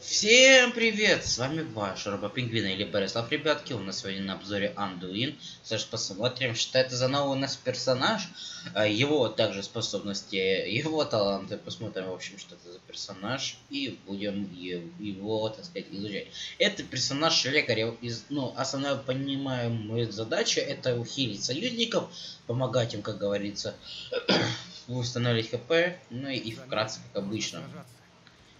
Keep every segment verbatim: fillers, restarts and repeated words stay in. Всем привет! С вами ваш Робопингвин или Борислав, ребятки. У нас сегодня на обзоре Андуин. Сейчас посмотрим, что это за новый у нас персонаж. Его также способности, его таланты. Посмотрим, в общем, что это за персонаж. И будем его, так сказать, изучать. Это персонаж лекаря. Из, ну, основная, понимаемая задача — это ухилить союзников, помогать им, как говорится, установить ХП. Ну и вкратце, как обычно.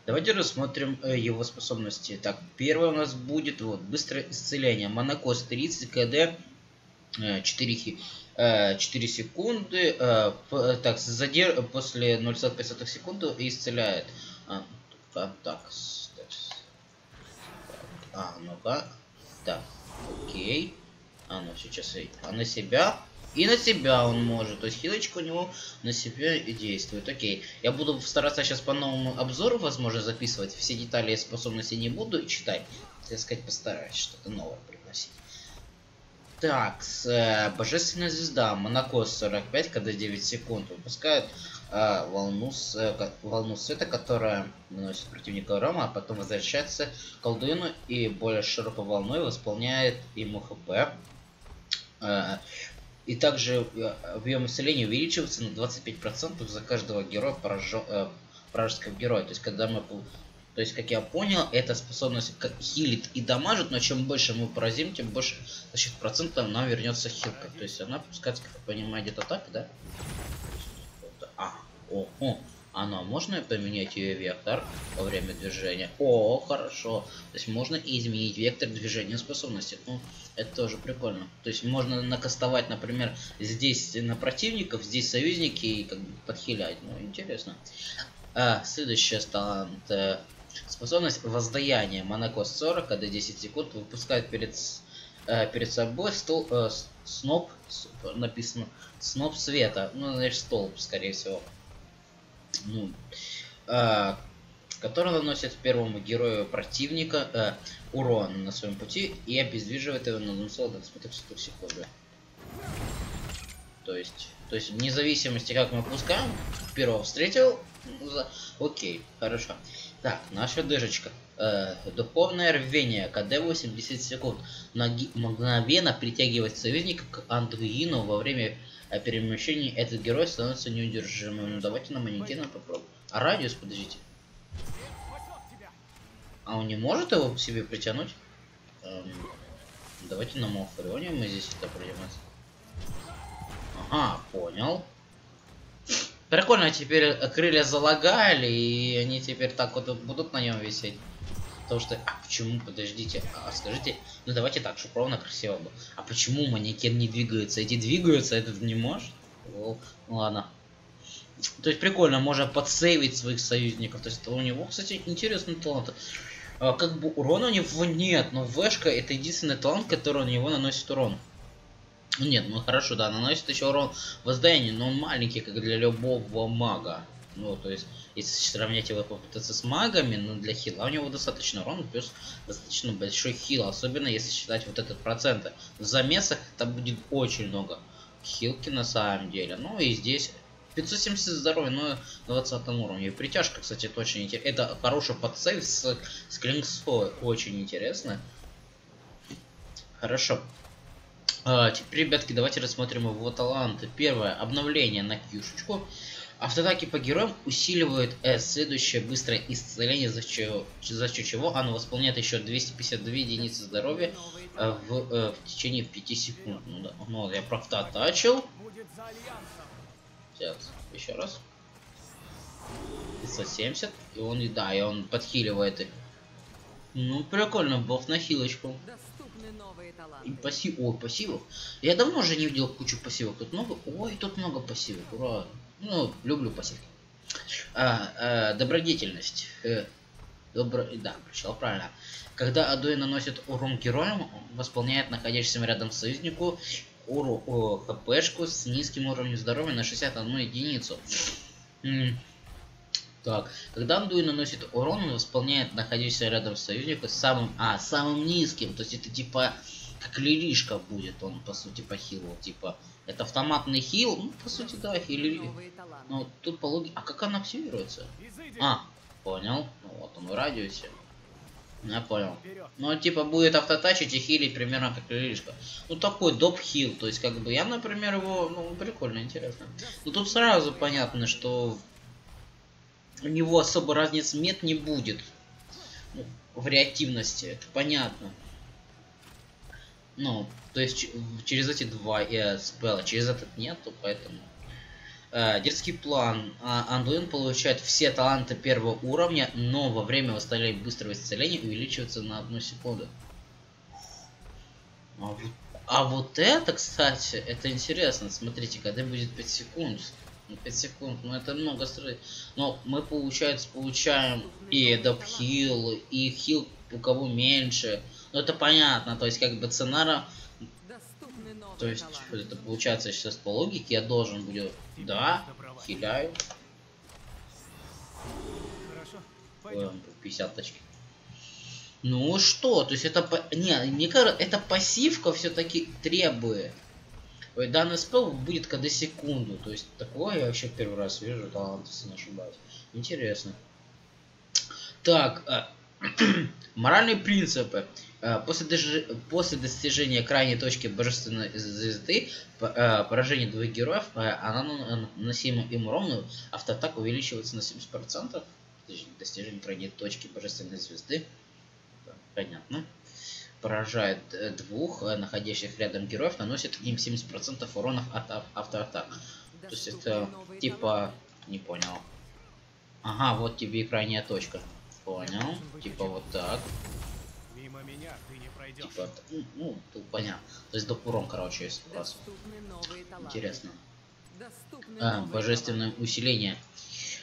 Давайте рассмотрим э, его способности. Так, первое у нас будет вот быстрое исцеление. Монокос тридцать, КД э, четыре, э, четыре секунды. Э, п, так, задер... после ноль целых пять десятых секунды исцеляет. А, так, так, так, а, ну-ка. Так, окей. А, ну сейчас и а на себя. И на себя он может, то есть хилочка у него на себя и действует. Окей, я буду стараться сейчас по новому обзору, возможно, записывать. Все детали и способности не буду читать. Так сказать, постараюсь что-то новое приносить. Так, с, э, божественная звезда. Монокос сорок пять, когда девять секунд. Выпускает э, волну, с, э, волну света, которая наносит противника урона, а потом возвращается к колдуину и более широкой волной восполняет ему ХП. Э, И также объем исцеления увеличивается на двадцать пять процентов за каждого героя поражен, э, вражеского героя. То есть, когда мы, то есть, как я понял, эта способность хилит и дамажит, но чем больше мы поразим, тем больше за счет процентов нам вернется хилка. То есть она пускается, как вы понимаете, где-то так, да? А, о, о, она, можно поменять ее вектор во время движения? О, хорошо. То есть можно изменить вектор движения способности. Ну, это тоже прикольно. То есть можно накастовать, например, здесь на противников, здесь союзники и как бы подхилять. Ну, интересно. А, следующая талант. Способность воздаяние. Монокос сорок, когда десять секунд выпускает перед... перед собой стол, э, сноп, написано сноп света, ну, значит, столб, скорее всего, ну, э, который наносит первому герою противника э, урон на своем пути и обездвиживает его на двадцать пять секунды. То есть, то есть, вне зависимости, как мы пускаем, первого встретил, ну, за... окей, хорошо. Так, наша дышечка. Э, духовное рвение. КД восемьдесят секунд. Ноги... Мгновенно притягивает союзника к Андуину. Во время перемещения этот герой становится неудержимым. Ну, давайте на манекена попробуем. А радиус, подождите. А он не может его к себе притянуть? Эм, давайте на Малфурионе мы здесь это продемонстрируем. Ага, понял. Прикольно, теперь крылья залагали, и они теперь так вот будут на нем висеть. Потому что... А почему? Подождите. А скажите... Ну давайте так, чтобы ровно красиво было. А почему манекен не двигается? Эти двигаются, этот не может? О, ну ладно. То есть прикольно, можно подсейвить своих союзников. То есть у него, кстати, интересный талант. А, как бы урона у него нет, но Вэшка — это единственный талант, который у него наносит урон. Нет, ну хорошо, да, наносит еще урон воздаянию, но он маленький, как для любого мага. Ну, то есть, если сравнять его попытаться с магами, но для хила у него достаточно урон, плюс достаточно большой хил, особенно если считать вот этот процент. В замесах это будет очень много хилки на самом деле. Ну и здесь пятьсот семьдесят здоровья, но двадцать уровне. И притяжка, кстати, это очень интересно. Это хороший подсейв с, с клинксой, очень интересно. Хорошо. Uh, теперь, ребятки, давайте рассмотрим его таланты. Первое. Обновление на кьюшечку. Автоатаки по героям усиливают э, следующее быстрое исцеление, за счет, за счет чего оно восполняет еще двести пятьдесят две единицы здоровья э, в, э, в течение пяти секунд. Ну, да. Ну я правда оттачил. Сейчас, еще раз. пятьсот семьдесят. И он, и да, и он подхиливает их. Ну, прикольно, баф на хилочку. И пассив... Ой, пассивов. Я давно уже не видел кучу пассивов. Тут много... Ой, тут много пассивов. Ура. Ну, люблю пассивки. А, а, добродетельность. Э, добро... Да, прочитал правильно. Когда Адуин наносит урон героям, он восполняет находящимся рядом союзнику уру... О, ХПшку с низким уровнем здоровья на шестьдесят одну единицу. М Так, когда Андуин наносит урон, он восполняет находящийся рядом с союзником самым, а, самым низким. То есть это типа как лиришка будет, он по сути по хилу. Типа, это автоматный хил, ну по сути да, хилири. Ну тут по логике, а как она активируется? А, понял, ну вот он в радиусе. Я понял. Ну, типа, будет автотачить и хилить примерно как Лилишка. Ну, такой доп-хил. То есть, как бы, я, например, его... Ну, прикольно, интересно. Ну, тут сразу понятно, что у него особо разниц нет, не будет. Ну, вариативности, это понятно. Ну, то есть, через эти два э, спелла, через этот нету, поэтому... Э, детский план. А, Андуин получает все таланты первого уровня, но во время восстановления быстрого исцеления увеличивается на одну секунду. А вот, а вот это, кстати, это интересно. Смотрите, когда будет пять секунд. пять секунд, ну это много строить. Но мы, получается, получаем и допхил, и хил, у кого меньше. Ну это понятно, то есть как бы цена... То есть, это получается сейчас по логике, я должен буду... Да, хиляю. пятьдесят тачки. Ну что, то есть это... Не, мне кажется, это пассивка все-таки требует. Данный спел будет когда секунду. То есть, такое я вообще первый раз вижу, талант, если не ошибаюсь. Интересно. Так, э моральные принципы. После, дожи... После достижения крайней точки божественной звезды, поражение двух героев, она наносима им ровную, автоатака увеличивается на семьдесят процентов. Достижение крайней точки божественной звезды. Понятно. Поражает двух находящих рядом героев, наносит им семьдесят процентов уронов от автоатак. То есть это типа... Не понял. Ага, вот тебе и крайняя точка. Понял. Типа вот так. Меня ты не пройдешь. Типа, ну, ну тут понятно. То есть доп урон, короче, если раз. Интересно. А, божественное таланты. Усиление.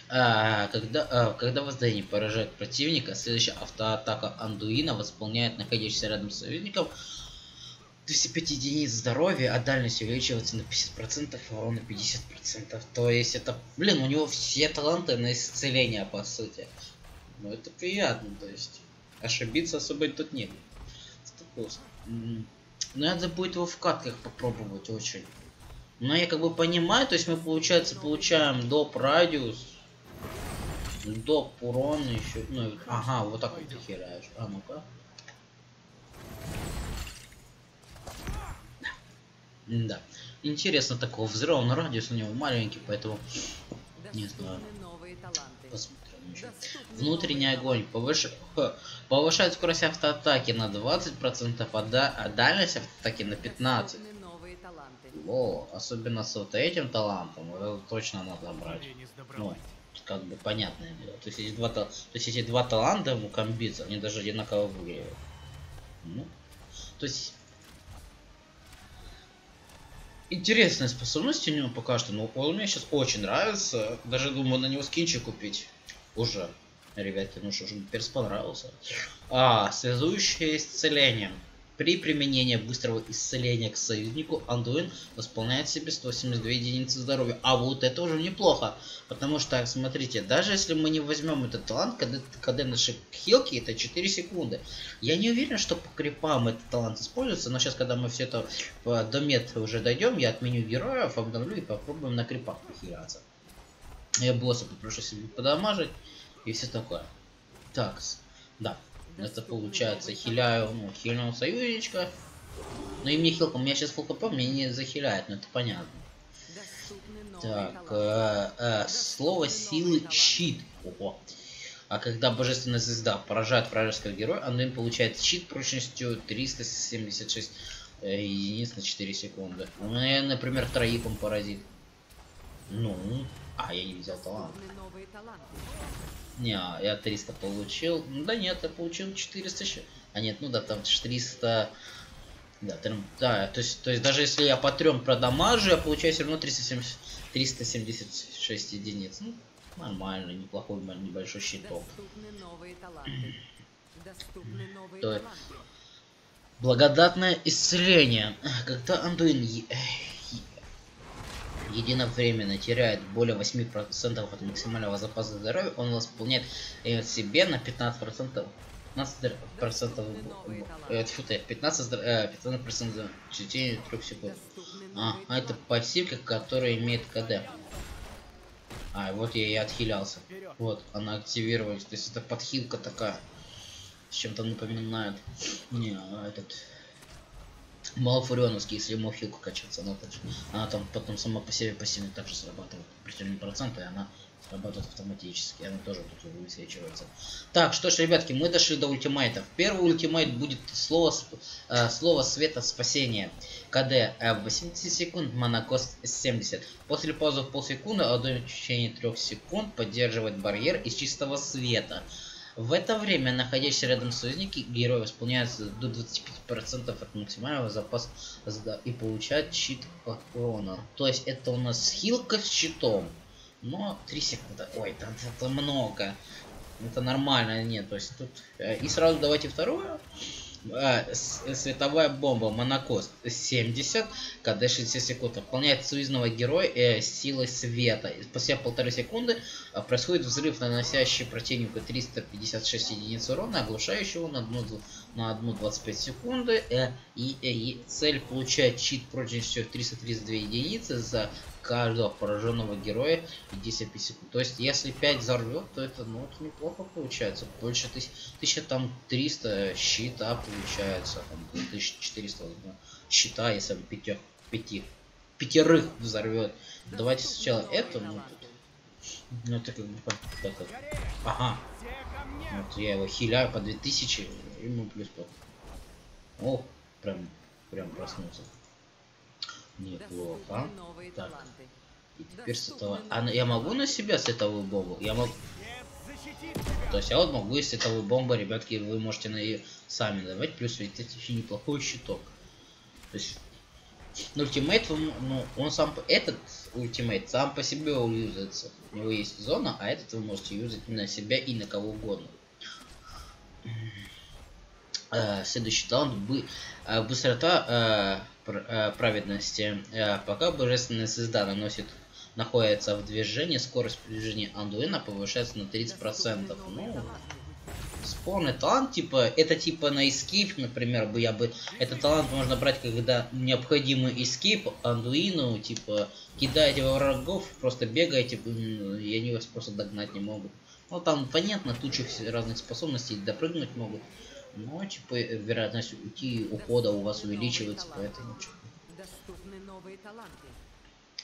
А, когда, а, когда воздаяние поражает противника, следующая автоатака Андуина восполняет находящихся рядом с союзником двести пять единиц здоровья, а дальность увеличивается на пятьдесят процентов, урон на пятьдесят процентов. То есть это, блин, у него все таланты на исцеление, по сути. Ну это приятно, то есть. Ошибиться особо тут нет. Надо будет его в катках попробовать очень. Но я как бы понимаю, то есть мы, получается, получаем доп радиус, доп урон еще. Ну, ага, вот так вот ты хераешь. А ну-ка. Да. Интересно такого взрыва, но радиус у него маленький, поэтому не знаю. Посмотрим еще. Внутренний огонь повыш... повышает скорость автоатаки на двадцать процентов, а, да... а дальность автоатаки на пятнадцать процентов. О, особенно с вот этим талантом, это точно надо брать. Ну, как бы понятное дело. То есть эти два, то есть, эти два таланта ему комбится, они даже одинаково выглядят. Ну, то есть... Интересная способность у него пока что, но он мне сейчас очень нравится. Даже думаю на него скинчик купить. Уже. Ребятки, ну что же, перс понравился. А, связующее исцеление. При применении быстрого исцеления к союзнику Андуин восполняет себе сто семьдесят две единицы здоровья. А вот это уже неплохо. Потому что, смотрите, даже если мы не возьмем этот талант, когда, когда наши хилки, это четыре секунды. Я не уверен, что по крипам этот талант используется, но сейчас, когда мы все это до метры уже дойдем, я отменю героев, обновлю и попробуем на крипах похиляться. Я босса попрошу себе подамажить и все такое. Так, да. Это получается, хиляю, ну, хильного союзничка. Ну и мне хилка, у меня сейчас фул хп, меня не захиляет, но это понятно. Так, э, э, слово силы щит. Ого. А когда божественная звезда поражает вражеского героя, Андуин получает щит прочностью триста семьдесят шесть э, единиц на четыре секунды. Ну, например, троих он поразит. Ну, а, я не взял талант. Не, я триста получил. Ну да нет, я получил четыреста еще. А нет, ну да, там триста. Да, там, да, то есть, то есть даже если я по трем продамажу, я получаю все равно триста семьдесят шесть единиц. Ну, нормально, неплохой, небольшой щиток. Благодатное исцеление. Когда Андуин единовременно теряет более восьми процентов от максимального запаса здоровья, он восполняет себе на пятнадцать процентов пятнадцать процентов в течение трёх секунд. А, а это пассивка, которая имеет КД. А, вот я и отхилялся. Вот, она активировалась. То есть это подхилка такая. с чем-то напоминает мне этот Малфурионовский, если ему хилку качаться, она, она там потом сама по себе пассивно также срабатывает определенные проценты, и она срабатывает автоматически, и она тоже тут высвечивается. Так, что ж, ребятки, мы дошли до ультимейтов. Первый ультимейт будет слово, э, слово света спасения. КД восемьдесят секунд, монокост семьдесят. После паузы в полсекунды, а в течение трех секунд поддерживает барьер из чистого света. В это время находящиеся рядом союзники герои исполняются до двадцати пяти процентов от максимального запаса и получают щит от урона. То есть это у нас хилка с щитом. Но три секунды. Ой, это, это много. Это нормально, нет. То есть тут... И сразу давайте вторую. Световая бомба. Монокост семьдесят. КД шестьдесят секунд. Выполняет союзного героя э, силой света. Спустя полторы секунды э, происходит взрыв, наносящий противнику триста пятьдесят шесть единиц урона, оглушающего на одну двадцать пять секунды. Э, и, э, и цель получает щит прочностью триста тридцать две единицы за каждого пораженного героя десять секунд. То есть если пять взорвет, то это, ну, это неплохо получается. Больше тысячи триста щита получается. Там, тысяча четыреста щита, если пяти, пяти, пятерых взорвет. Давайте сначала это. Ну, ну это как бы... Так, так. Ага. Вот я его хиляю по две тысячи. Ему плюс пол. О, прям, прям проснулся. Неплохо. Так. И теперь световая. А я могу на себя световую бомбу? Я могу. То есть я вот могу и световую бомбу, ребятки, вы можете на ее сами давать. Плюс ведь это еще неплохой щиток. То есть. Ну, ультимейт, он, ну, он сам. Этот ультимейт сам по себе юзается. У него есть зона, а этот вы можете юзать на себя и на кого угодно. Uh, следующий талант бы, uh, быстрота uh, пр uh, праведности. Uh, пока божественная звезда наносит, находится в движении, скорость движения Андуина повышается на тридцать процентов. Ну, спорный талант, типа, это типа на эскип, например, бы я бы. Этот талант можно брать, когда необходимый эскип Андуину, типа, кидаете во врагов, просто бегаете, и они вас просто догнать не могут. Ну, там, понятно, тучи разных способностей, допрыгнуть могут. Но, типа, вероятность уйти, ухода у вас увеличивается, поэтому...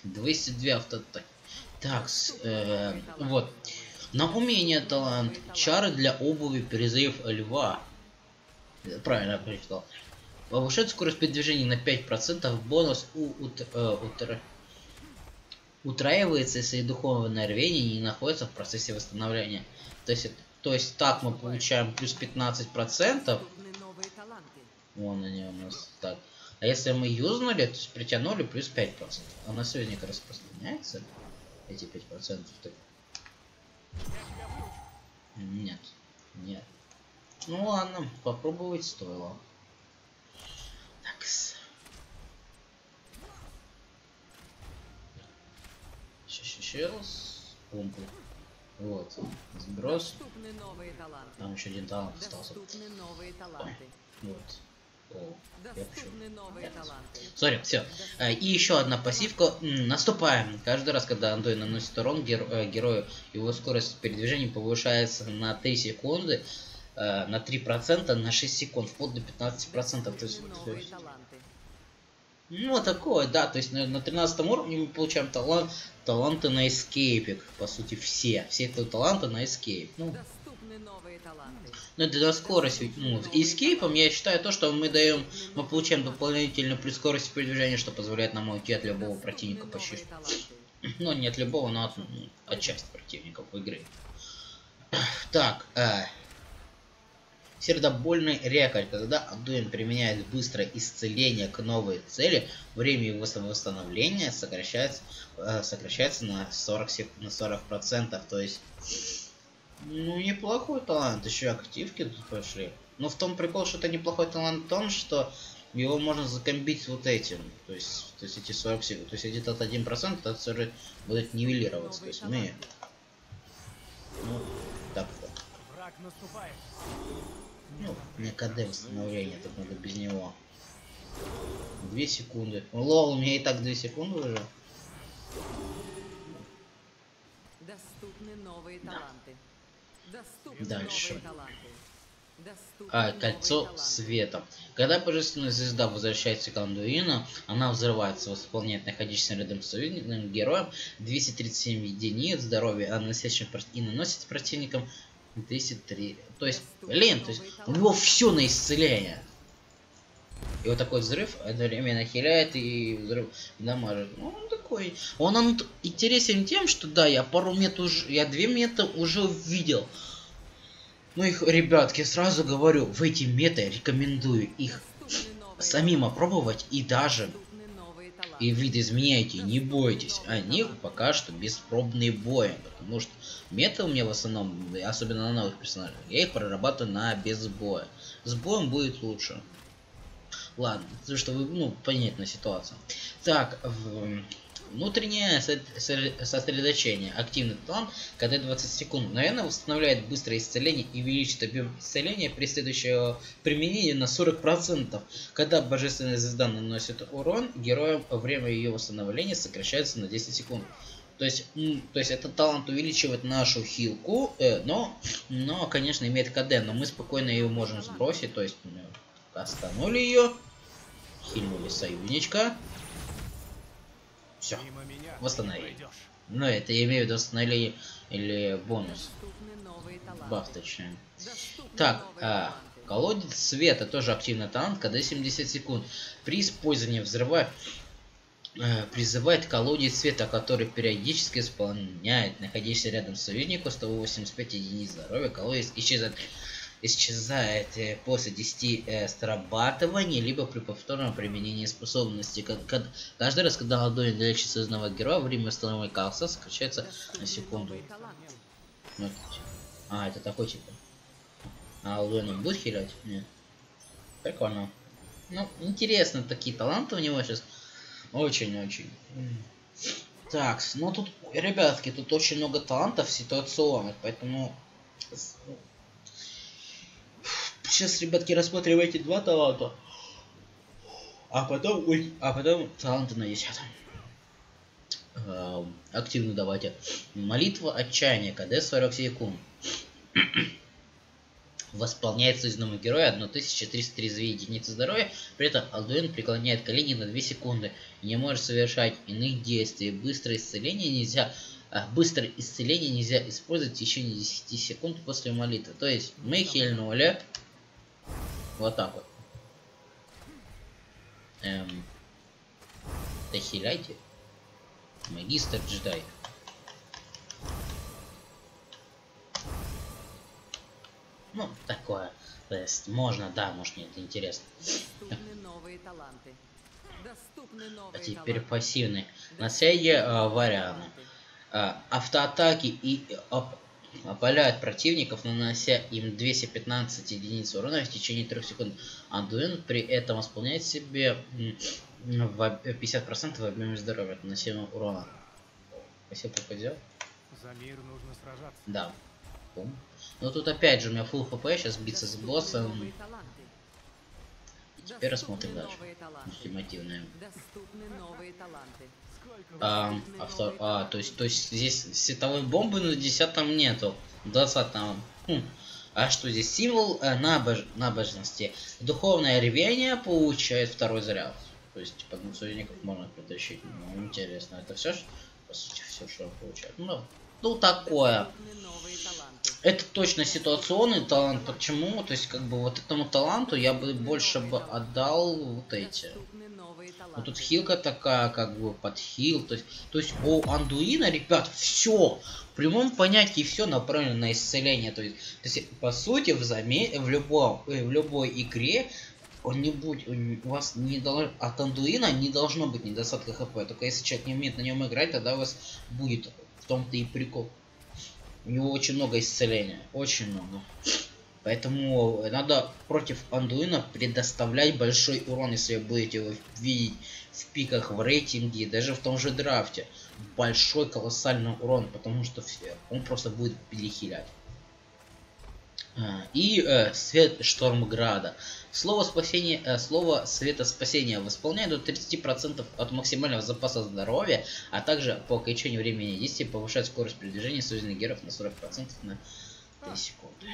двести два автоатаки. Так, э, вот. На умение талант. Чары для обуви «Призыв льва». Правильно прочитал. Повышает скорость передвижения на пять процентов. Бонус у, ут, э, утра... утраивается, если духовное рвение не находится в процессе восстановления. То есть... То есть так мы получаем плюс пятнадцать процентов. Вон они у нас так. А если мы юзнули, то притянули плюс пять процентов. А на сегодня распространяется эти пять процентов. Нет. Нет. Ну ладно, попробовать стоило. Так. Сейчас. Пумпу. Вот, сброс. Там еще один талант остался. Новые таланты. Ой, вот. О, я пишу. Сори, все. И еще одна пассивка. Наступаем. Каждый раз, когда Андой наносит урон геро герою, его скорость передвижения повышается на три секунды, на три процента, на шесть секунд, вплоть до пятнадцати процентов. То есть, ну, такое, да, то есть на, на тринадцатом уровне мы получаем талант, таланты на эскейпик, по сути, все, все это таланты на эскейп. Ну, ну это до скорости, ну, эскейпом я считаю то, что мы даем, мы получаем дополнительную плюс скорость передвижения, что позволяет нам уйти от любого противника почти. Ну, не от любого, но от, от части противников в игре. Так, э... сердобольный рекорд. Когда Андуин применяет быстрое исцеление к новой цели, время его восстановления сокращается, э, сокращается на сорок процентов, на сорок процентов. То есть, ну, неплохой талант. Еще активки тут пошли. Но в том прикол, что это неплохой талант в том, что его можно закомбить вот этим. То есть, то есть эти сорок секунд. То есть где-то от один процент этот сорок будет нивелироваться. То есть мы... Ну, так вот. Ну, мне КД восстановления, так надо без него. две секунды. Лол, у меня и так две секунды уже. Доступны новые таланты. Да. Доступны. Дальше. Новые таланты. а, кольцо света. Когда божественная звезда возвращается к Андуину, она взрывается, восполняет находящимся рядом с увиденным героем двести тридцать семь единиц здоровья, а наносящим и наносит противникам тридцать три. То есть, блин, то есть у него все на исцеление. И вот такой взрыв одновременно хиляет и взрыв дамажит. Ну, он такой. Он, он интересен тем, что да, я пару мет уже. Я две меты уже увидел. Ну их, ребятки, сразу говорю, в эти меты рекомендую их самим опробовать и даже. И видоизменяйте, не бойтесь. Они пока что беспробные бои. Потому что мета у меня в основном, особенно на новых персонажах, я их прорабатываю на без боя. С боем будет лучше. Ладно, потому что вы, ну, понятна ситуация. Так, внутреннее сосредоточение. Активный талант КД двадцать секунд. Наверное, восстанавливает быстрое исцеление и увеличит объем исцеления при следующем применении на сорок процентов. Когда божественная звезда наносит урон, героям время ее восстановления сокращается на десять секунд. То есть, то есть этот талант увеличивает нашу хилку, э, но, но, конечно, имеет КД, но мы спокойно ее можем сбросить, то есть... Останули ее, хильнули союзничка. Все, восстановили. Но это я имею в виду восстановление или бонус. Баф, точнее. Так, а, колодец света тоже активный талант, КД семьдесят секунд. При использовании взрыва э, призывает колодец света, который периодически исполняет находящийся рядом с союзником сто восемьдесят пять единиц здоровья. Колодец исчезает. Исчезает после десяти э, срабатываний, либо при повторном применении способности. Как, как, каждый раз, когда Андуин лечит созданного героя, время установленного колодца сокращается на секунду. Вот. А, это такой типа. А Андуин будет хилять? Нет. Прикольно. Ну, интересно, такие таланты у него сейчас. Очень-очень. Так, ну тут, ребятки, тут очень много талантов ситуационных, поэтому... Сейчас, ребятки, рассмотрим эти два таланта, а потом, ой, а потом таланты на десятом. Эм, активно давайте. Молитва отчаяния, КД сорок секунд. Восполняет союзного героя тысяча триста три единицы здоровья, при этом Андуин преклоняет колени на две секунды, не может совершать иных действий, быстрое исцеление нельзя... Быстрое исцеление нельзя использовать в течение десяти секунд после молитвы. То есть мы хильнули. Вот так вот. Эм. Да хиляйте. Магистр джедай. Ну, такое. То есть можно, да, может, нет, интересно. А теперь пассивные. Наследие э, вариана. Автоатаки и опаляют противников, нанося им двести пятнадцать единиц урона в течение трёх секунд. Андуин при этом восполняет себе пятьдесят процентов в объеме здоровья наносимого урона. Спасибо, попадет. За мир нужно сражаться. Да. Но тут опять же у меня фулл хп, сейчас биться с боссом. И теперь рассмотрим дальше. Ультимативные. А, автор, а, то есть, то есть здесь световой бомбы на десятом нету, двадцатом. Хм. А что здесь символ э, набож, набожности? Духовное рвение получает второй заряд. То есть типа союзников можно притащить. Ну, интересно, это все, по сути, все, что он получает. Ну, ну такое. Это точно ситуационный талант. Почему? То есть как бы вот этому таланту я бы больше бы отдал вот эти. Но тут хилка такая, как бы под хил. То есть, то есть у Андуина, ребят, все в прямом понятии все направлено на исцеление. То есть, то есть по сути, в, заме, в, любом, в любой игре он не будет, у вас не должно, от Андуина не должно быть недостатка хп. Только если человек не умеет на нем играть, тогда у вас будет в том-то и прикол. У него очень много исцеления, очень много. Поэтому надо против Андуина предоставлять большой урон, если вы будете его видеть в пиках, в рейтинге, даже в том же драфте. Большой колоссальный урон, потому что все, он просто будет перехилять. И э, свет Штормграда. Слово спасения, э, слово света спасения восполняет до тридцати процентов от максимального запаса здоровья, а также по окончанию времени действия повышает скорость передвижения союзных героев на сорок процентов на три секунды.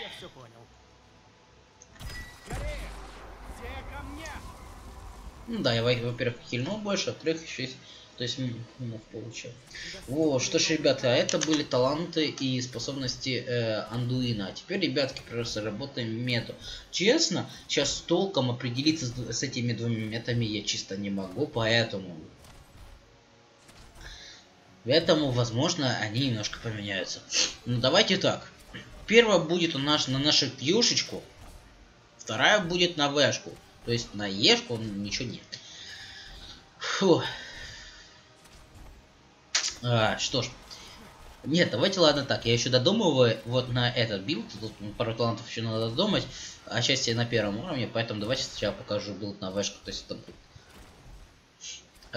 Ну да, я, во-первых, хильнул больше, а трех еще есть. То есть минус получил. Во, что ж, ребята, это были таланты и способности э, Андуина. А теперь, ребятки, просто работаем мету. Честно, сейчас толком определиться с, с этими двумя метами я чисто не могу, поэтому... Поэтому, возможно, они немножко поменяются. Ну, давайте так. Первая будет у нас на нашу пьюшечку. Вторая будет на вэшку. То есть на ешку ничего нет. Фу. А, что ж. Нет, давайте, ладно, так. Я еще додумываю вот на этот билд. Тут пару талантов еще надо додумать. А часть я на первом уровне. Поэтому давайте сначала покажу билд на вэшку. То есть это будет...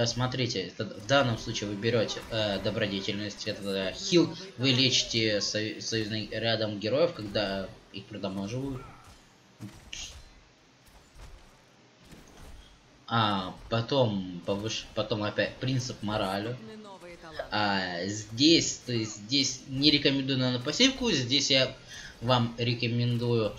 Смотрите, в данном случае вы берете э, добродетельность, это хил, вы лечите союз, союзный рядом героев, когда их продамаживают. А потом повыше, потом опять принцип морали. А, здесь, то есть, здесь не рекомендую на пассивку, здесь я вам рекомендую.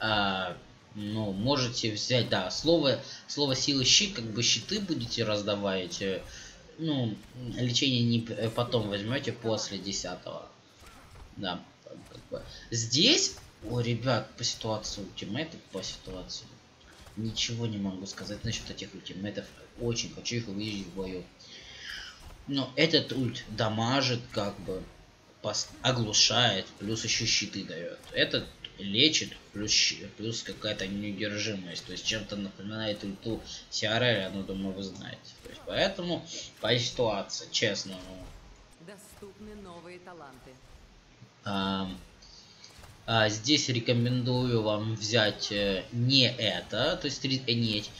а, Ну, можете взять, да, слово, слово силы щит, как бы щиты будете раздавать. Ну, лечение не потом возьмете после десятого. Да, как бы. Здесь, о, ребят, по ситуации ультимейтов, по ситуации. Ничего не могу сказать насчет этих ультимейтов. Очень хочу их увидеть в бою. Но этот ульт дамажит, как бы, оглушает, плюс еще щиты дает. Этот лечит, плюс, плюс какая-то неудержимость. То есть чем-то напоминает ульту Сиареля, но думаю, вы знаете. То есть, поэтому по ситуации, честно. Доступны новые таланты. А, а здесь рекомендую вам взять не это. То есть тридцать,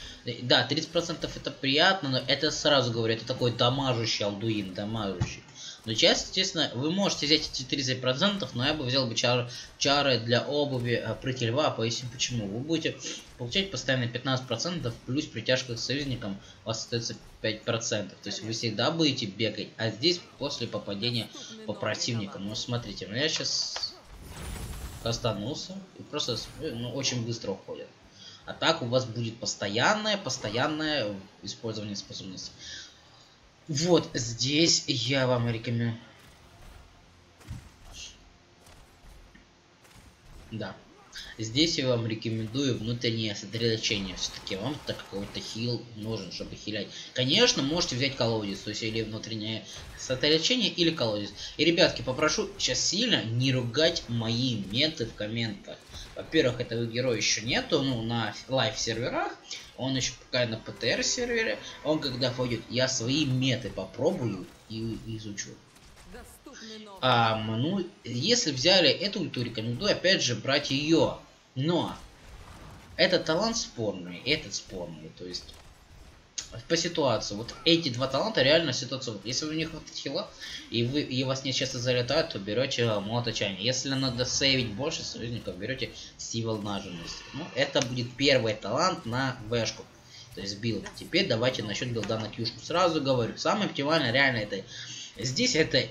да, тридцать процентов это приятно, но это, сразу говорю, это такой дамажущий Андуин, дамажущий. Но сейчас, естественно, вы можете взять эти тридцать процентов, но я бы взял бы чар, чары для обуви прыти льва, поясню почему. Вы будете получать постоянно пятнадцать процентов, плюс притяжка к союзникам у вас остается пять процентов. То есть вы всегда будете бегать, а здесь после попадения по противникам. Ну, смотрите, я сейчас останулся и просто, ну, очень быстро уходит. А так у вас будет постоянное, постоянное использование способностей. Вот здесь я вам рекомендую. Да. Здесь я вам рекомендую внутреннее сосредоточение. Все-таки вам так какой-то хил нужен, чтобы хилять. Конечно, можете взять колодец, то есть или внутреннее сосредоточение, или колодец. И, ребятки, попрошу сейчас сильно не ругать мои меты в комментах. Во-первых, этого героя еще нету, ну, на лайв-серверах. Он еще пока на ПТР-сервере. Он когда входит, я свои меты попробую и изучу. А, ну, если взяли эту ульту, рекомендую опять же брать ее. Но этот талант спорный, этот спорный. То есть по ситуации. Вот эти два таланта реально ситуация. Если у них хватает хила, и вы и вас не часто залетают, то берете молот отчаяния. Если надо сейвить больше союзников, берете сивол нажимность. Ну, это будет первый талант на вэшку. То есть билд. Теперь давайте насчет билда на кьюшку. Сразу говорю, самое оптимальное реально это. Здесь это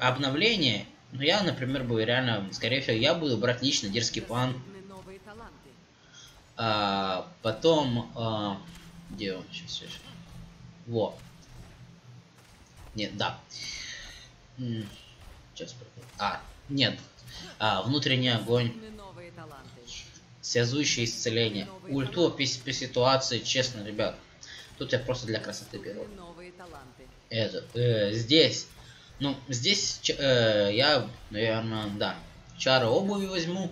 обновление. Но я, например, буду реально, скорее всего, я буду брать лично дерзкий план. А, потом. А, где он? Сейчас, сейчас. Во. Нет, да. Сейчас. А, нет. А, внутренний огонь. Связующее исцеление. Ульту по ситуации, честно, ребят. Тут я просто для красоты беру. Это, э, здесь. Ну, здесь э, я, наверное, да. Чары обуви возьму.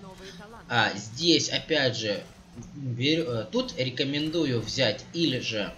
А, здесь, опять же, беру, э, тут рекомендую взять или же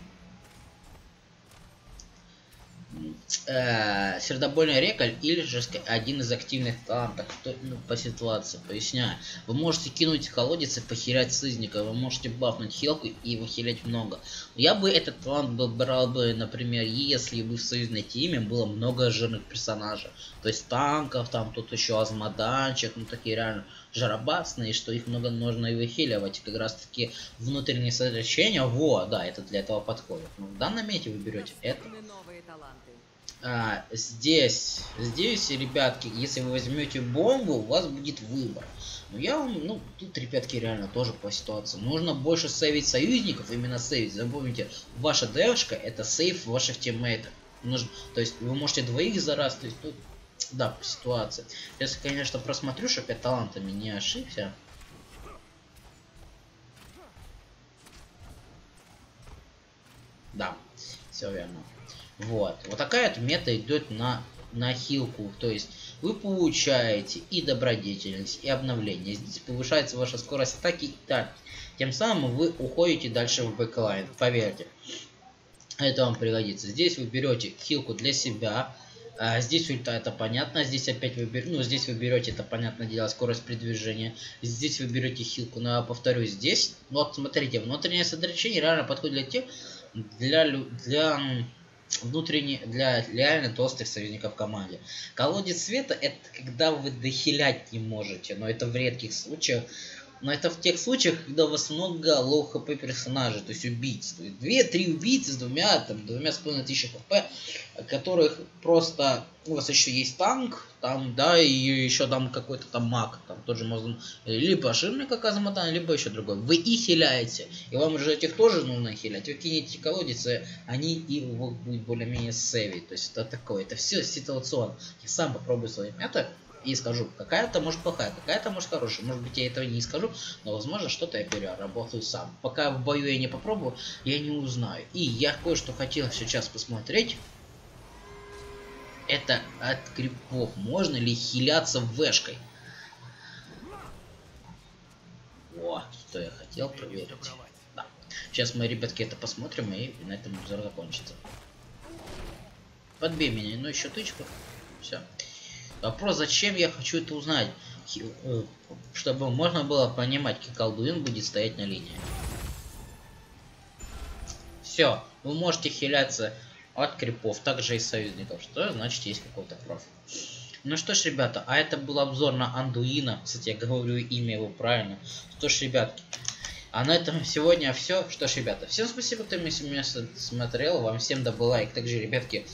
э, сердобольный реколь, или же один из активных талантов. Кто, ну, по ситуации, поясняю. Вы можете кинуть колодец и похилять сызника. Вы можете бафнуть хилку и выхилять много. Я бы этот талант был, брал бы, например, если бы в союзной теме было много жирных персонажей. То есть танков, там тут еще Азмоданчик, ну такие реально жаробасные, что их много нужно и выхиливать. Как раз таки внутренние сосредоточения. Во, да, это для этого подходит. Но в данном мете вы берете это. А, здесь, здесь, ребятки, если вы возьмете бомбу, у вас будет выбор. Но я вам, ну, тут, ребятки, реально тоже по ситуации. Нужно больше сейвить союзников, именно сейвить. Запомните, ваша дэшка это сейв ваших тиммейтов. Нужно, то есть вы можете двоих за раз, то есть тут, да, по ситуации. Если, конечно, просмотрю, что опять талантами не ошибся. Да, все верно. Вот. Вот такая вот мета идет на, на хилку. То есть вы получаете и добродетельность, и обновление. Здесь повышается ваша скорость атаки и тактики. Тем самым вы уходите дальше в бэклайн. Поверьте, это вам пригодится. Здесь вы берете хилку для себя. А здесь ульта, это понятно. Здесь опять вы берете, ну, здесь вы берете, это понятное дело, скорость передвижения. Здесь вы берете хилку. Но я повторю, здесь, вот смотрите, внутреннее сотрясение реально подходит для тех, для, для внутренне для реально толстых союзников в команде. Колодец света — это когда вы дохилять не можете, но это в редких случаях. Но это в тех случаях, когда у вас много лоу хп персонажей, то есть убийц. То есть две-три убийцы с двумя, там, двумя с половиной тысячи хп, которых просто... У вас еще есть танк, там, да, и еще там какой-то там маг, там тоже можно... Либо ширмик, как Азмодан, либо еще другой. Вы их хиляете, и вам уже этих тоже нужно хилять. Вы кинете колодец, и они и будут более-менее сейвить. То есть это такое, это все ситуационно. Я сам попробую свои методы. И скажу, какая-то может плохая, какая-то может хорошая. Может быть, я этого не скажу, но возможно, что-то я переработаю сам. Пока в бою я не попробую, я не узнаю. И я кое-что хотел сейчас посмотреть. Это от крипов. Можно ли хиляться вэшкой? О, что я хотел проверить. Да. Сейчас мы, ребятки, это посмотрим, и на этом обзор закончится. Подбей меня, ну еще тычку. Все. Вопрос, зачем я хочу это узнать, чтобы можно было понимать, как колдуин будет стоять на линии. Все, вы можете хиляться от крипов, также и союзников, что значит есть какой-то профиль. Ну что ж, ребята, а это был обзор на Андуина, кстати, я говорю имя его правильно. Что ж, ребятки, а на этом сегодня все. Что ж, ребята, всем спасибо, кто меня смотрел, вам всем дабы лайк, также, ребятки,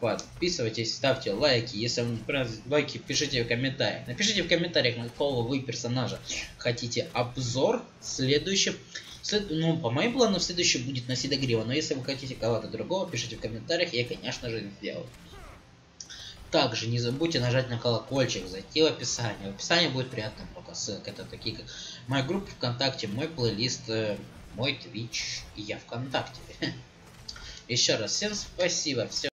подписывайтесь, ставьте лайки. Если вам нравятся лайки, пишите в комментариях. Напишите в комментариях, на какого вы персонажа хотите обзор. Следующий. След... Ну, по моим планам, следующий будет Насида Грива. Но если вы хотите кого-то другого, пишите в комментариях, я, конечно же, сделаю. Также не забудьте нажать на колокольчик, зайти в описание. В описании будет приятно много ссылок. Это такие как моя группа ВКонтакте, мой плейлист, мой Twitch и я ВКонтакте. Еще раз всем спасибо. Всем